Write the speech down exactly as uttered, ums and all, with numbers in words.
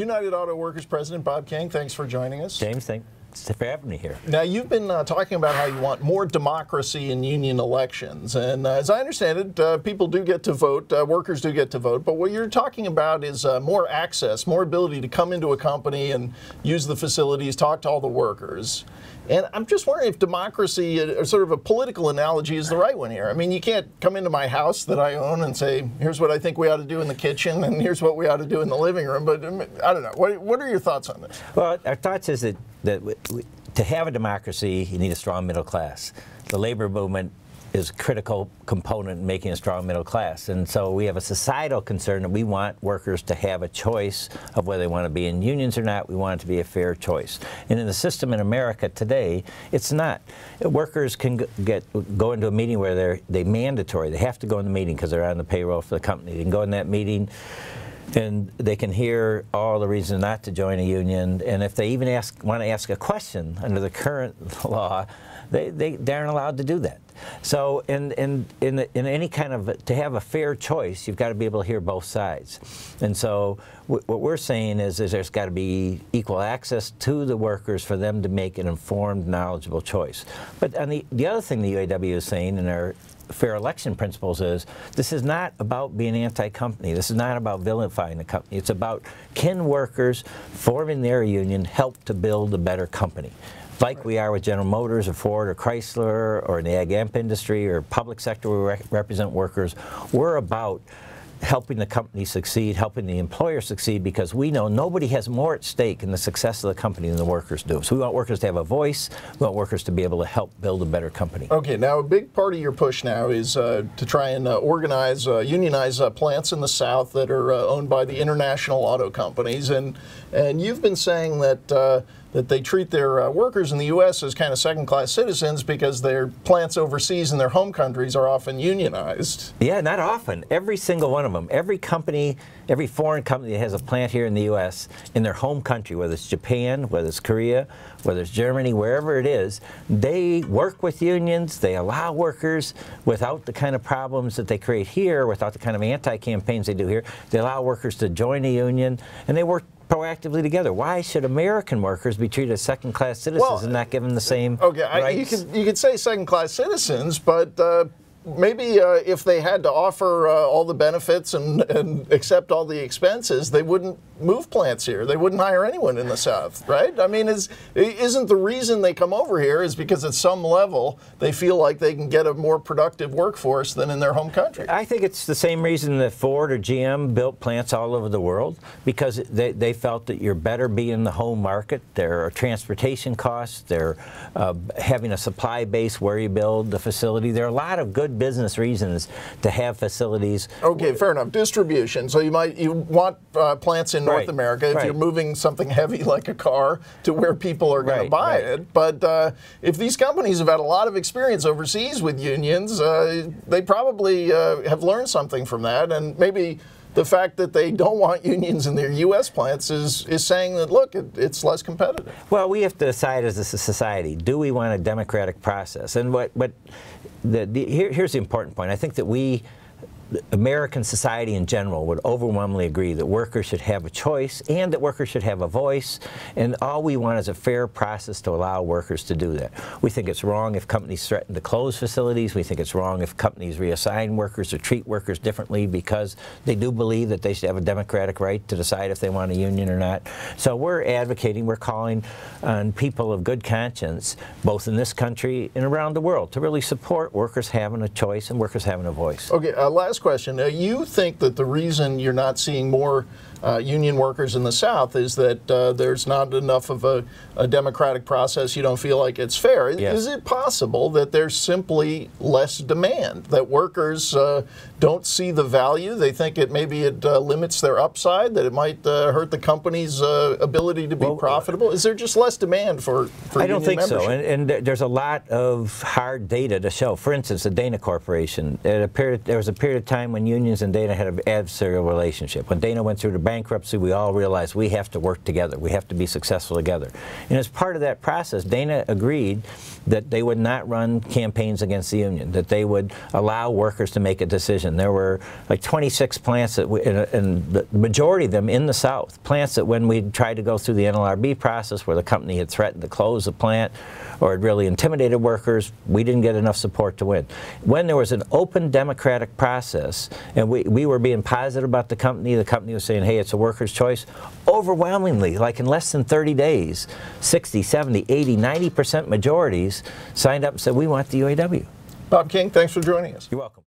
United Auto Workers President Bob King, thanks for joining us. James, thanks for having me here. Now, you've been uh, talking about how you want more democracy in union elections. And uh, as I understand it, uh, people do get to vote, uh, workers do get to vote. But what you're talking about is uh, more access, more ability to come into a company and use the facilities, talk to all the workers. And I'm just wondering if democracy, or sort of a political analogy, is the right one here. I mean, you can't come into my house that I own and say, here's what I think we ought to do in the kitchen, and here's what we ought to do in the living room. But I don't know. What, what are your thoughts on this? Well, our thoughts is that, that we, to have a democracy, you need a strong middle class. The labor movement is a critical component in making a strong middle class. And so we have a societal concern that we want workers to have a choice of whether they want to be in unions or not. We want it to be a fair choice. And in the system in America today, it's not. Workers can get go into a meeting where they're they mandatory. They have to go in the meeting because they're on the payroll for the company. They can go in that meeting and they can hear all the reasons not to join a union. And if they even ask want to ask a question under the current law, They, they, they aren't allowed to do that. So in, in, in, the, in any kind of, to have a fair choice, you've got to be able to hear both sides. And so w what we're saying is, is there's got to be equal access to the workers for them to make an informed, knowledgeable choice. But on the, the other thing the U A W is saying in our fair election principles is, this is not about being anti-company. This is not about vilifying the company. It's about, can workers forming their union help to build a better company? Like we are with General Motors or Ford or Chrysler or in the ag-amp industry or public sector where we re represent workers, we're about helping the company succeed, helping the employer succeed, because we know nobody has more at stake in the success of the company than the workers do. So we want workers to have a voice. We want workers to be able to help build a better company. Okay, now a big part of your push now is uh, to try and uh, organize, uh, unionize uh, plants in the South that are uh, owned by the international auto companies. And, and you've been saying that uh, that they treat their uh, workers in the U S as kind of second-class citizens because their plants overseas in their home countries are often unionized. Yeah, not often. Every single one of them. Every company, every foreign company that has a plant here in the U S, in their home country, whether it's Japan, whether it's Korea, whether it's Germany, wherever it is, they work with unions, they allow workers without the kind of problems that they create here, without the kind of anti-campaigns they do here. They allow workers to join a union, and they work proactively together. Why should American workers be treated as second-class citizens well, and not given the same okay, rights? I, you, could, you could say second-class citizens, but uh, maybe uh, if they had to offer uh, all the benefits and, and accept all the expenses, they wouldn't move plants here. They wouldn't hire anyone in the South, right? I mean, is, isn't the reason they come over here is because at some level they feel like they can get a more productive workforce than in their home country? I think it's the same reason that Ford or G M built plants all over the world, because they, they felt that you're better being the home market. There are transportation costs. They're uh, having a supply base where you build the facility. There are a lot of good business reasons to have facilities. Okay, fair enough. Distribution. So you might you want uh, plants in North right, America if right. you're moving something heavy like a car to where people are going right, to buy right. it. But uh, if these companies have had a lot of experience overseas with unions, uh, they probably uh, have learned something from that, and maybe the fact that they don't want unions in their U S plants is, is saying that, look, it, it's less competitive. Well, we have to decide as a society, do we want a democratic process? And what, what the, the, here, here's the important point. I think that we, American society in general, would overwhelmingly agree that workers should have a choice and that workers should have a voice, and all we want is a fair process to allow workers to do that. We think it's wrong if companies threaten to close facilities. We think it's wrong if companies reassign workers or treat workers differently because they do believe that they should have a democratic right to decide if they want a union or not. So we're advocating, we're calling on people of good conscience, both in this country and around the world, to really support workers having a choice and workers having a voice. Okay, uh, last question. Uh, you think that the reason you're not seeing more uh, union workers in the South is that uh, there's not enough of a, a democratic process, you don't feel like it's fair. Yes. Is it possible that there's simply less demand, that workers uh, don't see the value, they think it maybe it uh, limits their upside, that it might uh, hurt the company's uh, ability to be well, profitable? Is there just less demand for, for I union membership? I don't think membership? so, and, and there's a lot of hard data to show. For instance, the Dana Corporation, at a period, there was a period of time when unions and Dana had an adversarial relationship. When Dana went through the bankruptcy, we all realized we have to work together. We have to be successful together. And as part of that process, Dana agreed that they would not run campaigns against the union, that they would allow workers to make a decision. There were like twenty-six plants, that we, and, and the majority of them in the South, plants that when we tried to go through the N L R B process where the company had threatened to close the plant or had really intimidated workers, we didn't get enough support to win. When there was an open democratic process and we, we were being positive about the company, the company was saying, hey, it's a worker's choice, overwhelmingly, like in less than thirty days, sixty, seventy, eighty, ninety percent majorities signed up and said, we want the U A W. Bob King, thanks for joining us. You're welcome.